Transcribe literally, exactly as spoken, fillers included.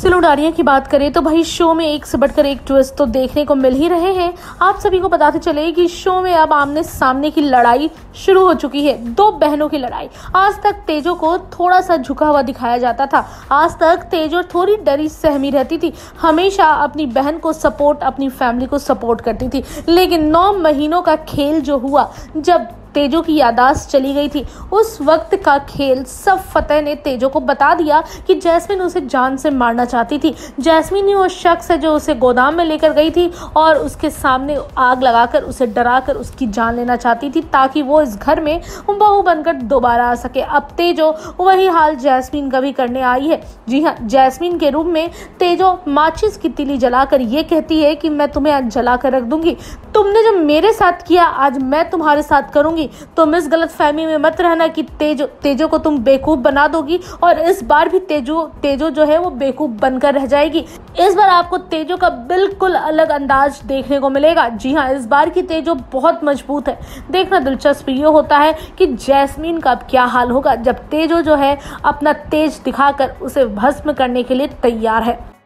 सिल उडारियाँ की बात करें तो भाई शो में एक से बढ़कर एक ट्विस्ट तो देखने को मिल ही रहे हैं। आप सभी को बताते चले कि शो में अब आमने सामने की लड़ाई शुरू हो चुकी है। दो बहनों की लड़ाई। आज तक तेजो को थोड़ा सा झुका हुआ दिखाया जाता था, आज तक तेजो थोड़ी डरी सहमी रहती थी, हमेशा अपनी बहन को सपोर्ट, अपनी फैमिली को सपोर्ट करती थी। लेकिन नौ महीनों का खेल जो हुआ, जब तेजो की यादाश्त चली गई थी, उस वक्त का खेल सब फतेह ने तेजो को बता दिया कि जैस्मिन उसे जान से मारना चाहती थी। जैस्मिन ही वो शख्स है जो उसे गोदाम में लेकर गई थी और उसके सामने आग लगाकर उसे डराकर उसकी जान लेना चाहती थी ताकि वो इस घर में बहू बनकर दोबारा आ सके। अब तेजो वही हाल जैस्मिन का भी करने आई है। जी हाँ, जैस्मिन के रूम में तेजो माचिस की तिली जलाकर ये कहती है कि मैं तुम्हें आज जला कर रख दूंगी, तुमने जो मेरे साथ किया आज मैं तुम्हारे साथ करूंगी। तुम इस गलतफहमी में मत रहना कि तेजो तेजो को तुम बेवकूफ बना दोगी और इस बार भी तेजो तेजो जो है वो बेवकूफ बनकर रह जाएगी। इस बार आपको तेजो का बिल्कुल अलग अंदाज देखने को मिलेगा। जी हाँ, इस बार की तेजो बहुत मजबूत है। देखना दिलचस्प ये होता है कि जैस्मिन का अब क्या हाल होगा जब तेजो जो है अपना तेज दिखाकर उसे भस्म करने के लिए तैयार है।